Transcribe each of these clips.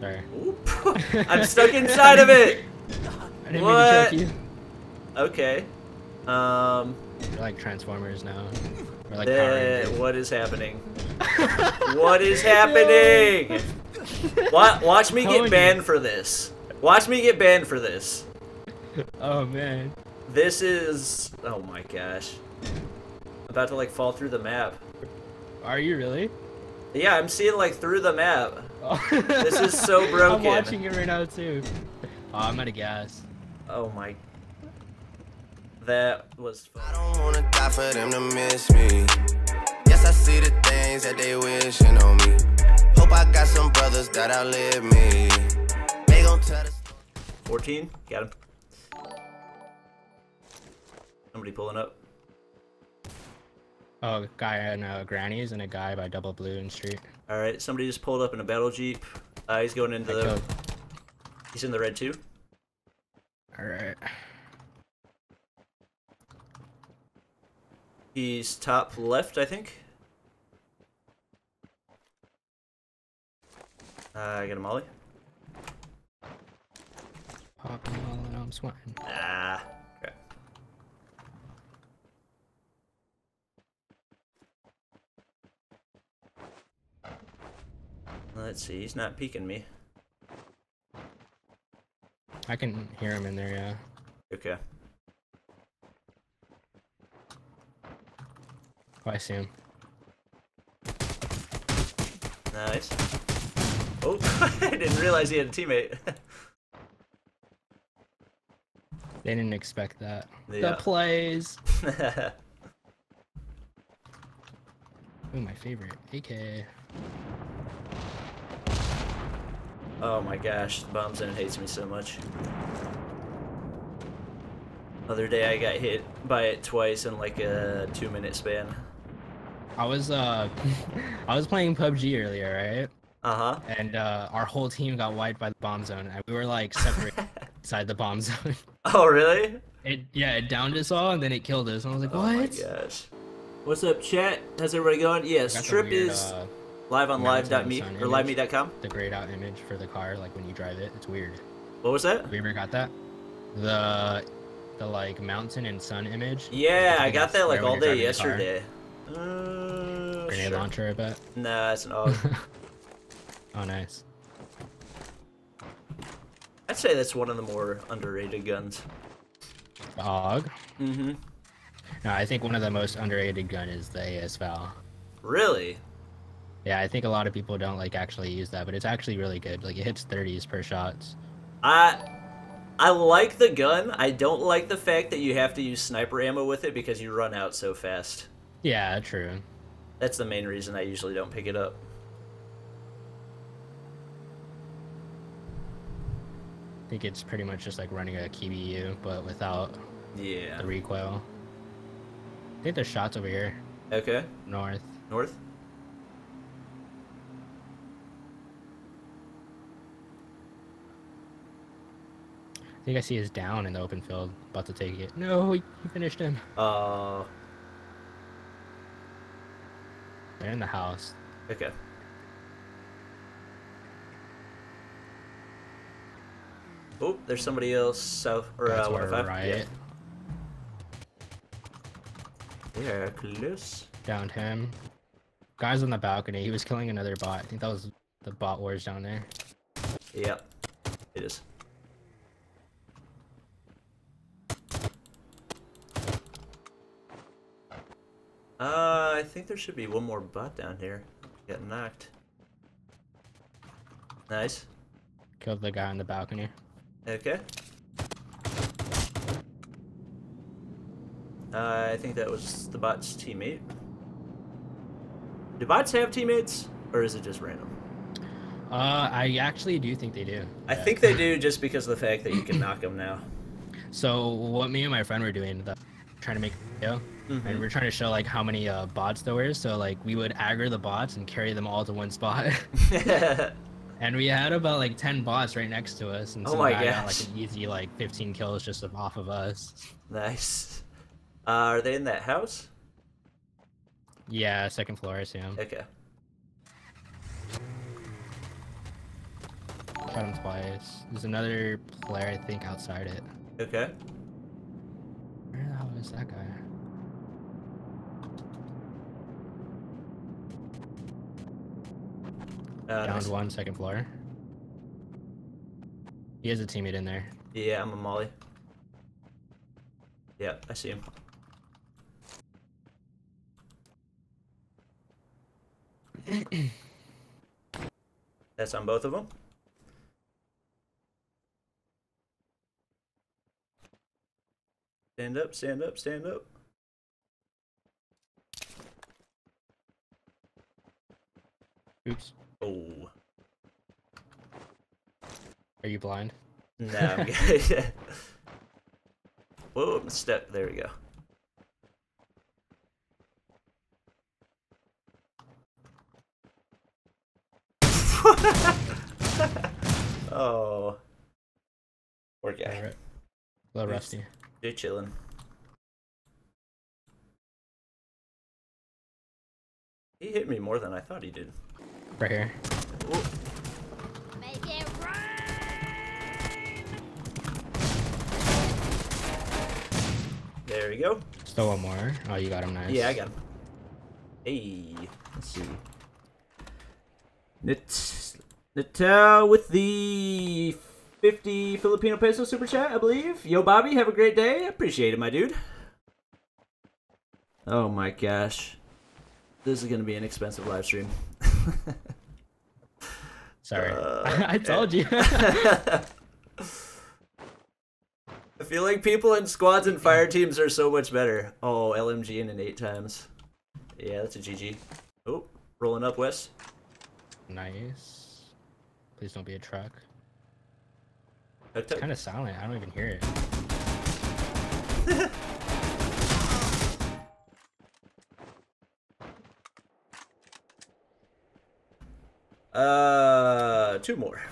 Sorry. I'm stuck inside of it! I didn't mean to choke you. Okay. We're like Transformers now. We're like Power Rangers. What is happening? What is happening? Watch me get banned for this. Watch me get banned for this. Oh man. This is... oh my gosh. I'm about to like fall through the map. Are you really? Yeah, I'm seeing like through the map. Oh. This is so broken. I'm watching it right now too. Oh, I'm out of gas. Oh my. That was fun. I don't want to die for them to miss me. Yes, I see the things that they wishing on me. Hope I got some brothers that outlive me. They gon' tell the story. 14, got him. Somebody pulling up. Oh, a guy in Granny's and a guy by Double Blue and Street. Alright, somebody just pulled up in a battle jeep. He's going into the... he's in the red too. Alright. He's top left, I think. I got a molly. Pop a molly, I'm sweating. Ah. Let's see, he's not peeking me. I can hear him in there, yeah. Okay. Oh, I see him. Nice. Oh, I didn't realize he had a teammate. They didn't expect that. Yeah. The plays! Ooh, my favorite, AK. Oh my gosh, the bomb zone hates me so much. Other day I got hit by it twice in like a 2-minute span. I was I was playing PUBG earlier, right? Uh-huh. And our whole team got wiped by the bomb zone and we were like separated inside the bomb zone. Oh really? It downed us all and then it killed us and I was like, what? Oh my gosh. What's up chat? How's everybody going? Yeah, Strip is live on live.me or live.me.com. The grayed out image for the car, like when you drive it, it's weird. What was that? Have you ever got that? The like mountain and sun image. Yeah, I got that like all day yesterday. Grenade launcher, I bet. Nah, it's an AUG. Oh, nice. I'd say that's one of the more underrated guns. AUG? Mm-hmm. No, I think one of the most underrated gun is the AS Val. Really? Yeah, I think a lot of people don't like actually use that, but it's actually really good. Like it hits 30s per shots. I like the gun. I don't like the fact that you have to use sniper ammo with it because you run out so fast. Yeah, true. That's the main reason I usually don't pick it up. I think it's pretty much just like running a KBU, but without the recoil. I think there's shots over here. Okay. North. North? I think I see his down in the open field, about to take it. No, he finished him. Oh. They're in the house. Okay. Oh, there's somebody else south, or 105. Right. Yeah. Yeah, close. Downed him. Guy's on the balcony, he was killing another bot. I think that was the bot wars down there. Yep, it is. I think there should be one more bot down here. Got knocked. Nice. Killed the guy on the balcony. Okay. I think that was the bot's teammate. Do bots have teammates? Or is it just random? I actually do think they do. I think they do just because of the fact that you can knock them now. So, what me and my friend were doing, trying to make a video. Mm-hmm. And we're trying to show like how many bots there were, so like we would aggro the bots and carry them all to one spot. And we had about like 10 bots right next to us, and so I got like an easy like 15 kills just off of us. Nice. Are they in that house? Yeah, second floor, I see them. Okay. found him twice. There's another player, I think, outside it. Okay. Where the hell is that guy? Downed nice. One, second floor. He has a teammate in there. Yeah, I'm a molly. Yeah, I see him. That's on both of them. Stand up, stand up, stand up. Oops. Oh. Are you blind? No, I'm good. Whoa, I'm stuck. There we go. Oh. Poor guy. Right. A little rusty. You're chilling. He hit me more than I thought he did. Right here. Ooh. Make it run! There we go. Still one more. Oh, you got him, nice. Yeah, I got him. Hey, let's see. Natal with the 50 Filipino peso super chat, I believe. Yo, Bobby, have a great day. Appreciate it, my dude. Oh my gosh, this is gonna be an expensive live stream. Sorry, I told you. I feel like people in squads and fire teams are so much better. Oh, LMG in an 8 times. Yeah, that's a GG. Oh, rolling up, Wes. Nice. Please don't be a truck. It's kind of silent. I don't even hear it. Two more.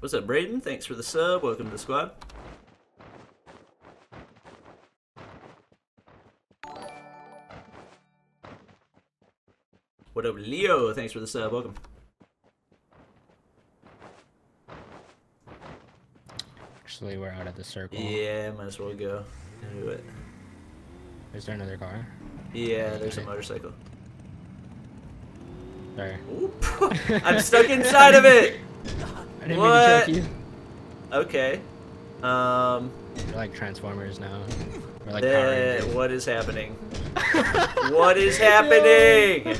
What's up, Braden? Thanks for the sub. Welcome to the squad. What up, Leo? Thanks for the sub. Welcome. Actually, we're out of the circle. Yeah, might as well go do it. Is there another car? Yeah, there's a motorcycle. Sorry. I'm stuck inside of it! I didn't mean to choke you. Okay. We're like Transformers now. We're like Power Rangers. What is happening? What is happening?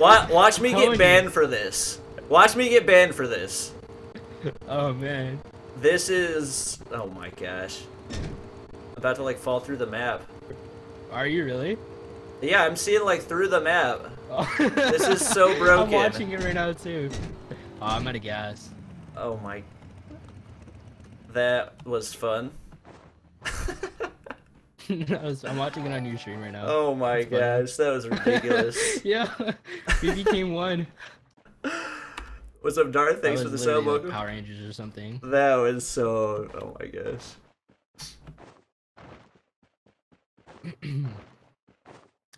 Watch me get banned for this. Watch me get banned for this. Oh man. This is... oh my gosh. I'm about to like fall through the map. Are you really? Yeah, I'm seeing like through the map. Oh. This is so broken. I'm watching it right now too. Oh, I'm out of gas. Oh my... that was fun. I'm watching it on your stream right now. Oh my gosh, that was ridiculous. Yeah, we became one. What's up, Darth? Thanks for the sub. Welcome. Power Rangers or something. That was so... oh my gosh.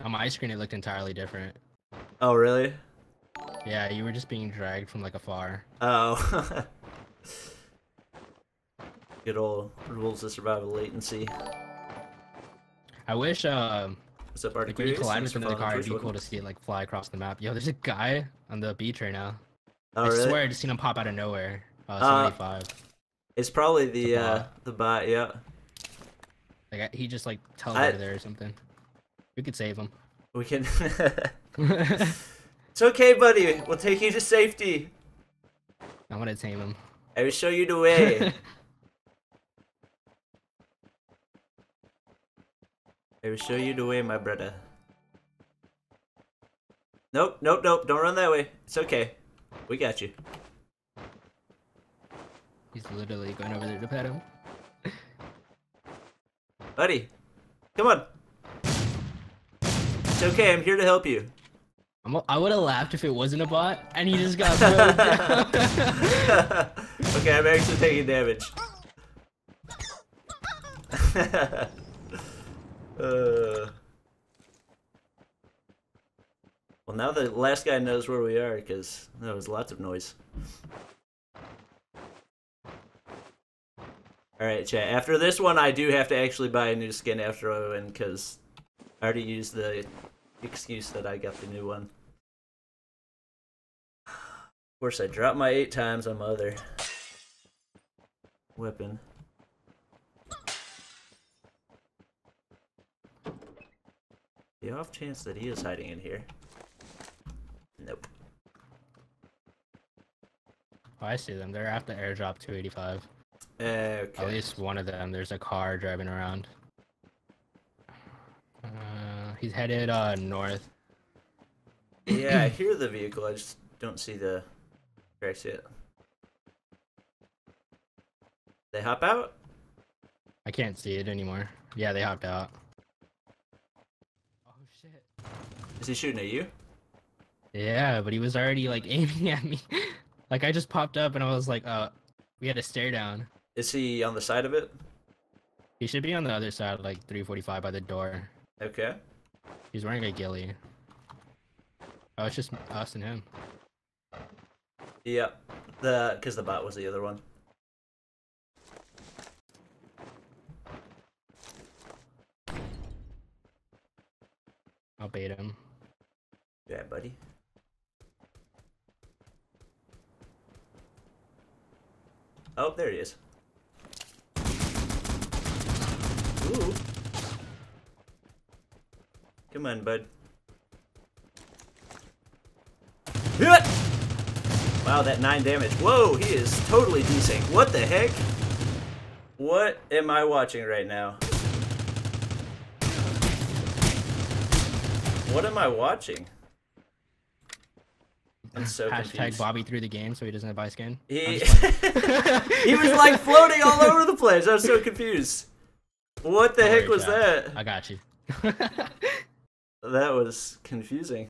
On my screen, it looked entirely different. Oh, really? Yeah, you were just being dragged from like afar. Oh. Good old Rules of Survival latency. I wish, what's up, like, when you collide with another car, it'd be cool to see it, like, fly across the map. Yo, there's a guy on the beach right now. Oh, I swear, I just seen him pop out of nowhere. 75. It's probably the bot, yeah. Like, he just, like, teleported there or something. We could save him. We can... It's okay, buddy. We'll take you to safety. I'm gonna tame him. I will show you the way. I will show you the way, my brother. Nope, nope, nope. Don't run that way. It's okay. We got you. He's literally going over there to pet him. Buddy, come on. It's okay. I'm here to help you. I would have laughed if it wasn't a bot, and he just got blown down. Okay, I'm actually taking damage. Well, now the last guy knows where we are, because there was lots of noise. Alright, chat. After this one, I do have to actually buy a new skin after Owen, because I already used the excuse that I got the new one. Of course, I dropped my 8 times on my other weapon. The off chance that he is hiding in here. Nope. Oh, I see them. They're at the airdrop 285. Okay. At least one of them. There's a car driving around. He's headed north. Yeah, I hear the vehicle. I just don't see the tracks yet. They hop out? I can't see it anymore. Yeah, they hopped out. Oh shit. Is he shooting at you? Yeah, but he was already like aiming at me. Like I just popped up and I was like, we had a stare down. Is he on the side of it? He should be on the other side, like 345 by the door. Okay. He's wearing a ghillie. Oh, it's just us and him. Yeah, because the bot was the other one. I'll bait him. Yeah, buddy. Oh, there he is. Ooh. Come on, bud. Wow, that 9 damage. Whoa, he is totally desync. What the heck? What am I watching right now? What am I watching? I'm so confused. Bobby threw the game so he doesn't buy skin. He was like floating all over the place. I was so confused. What the heck was that? I got you. That was confusing.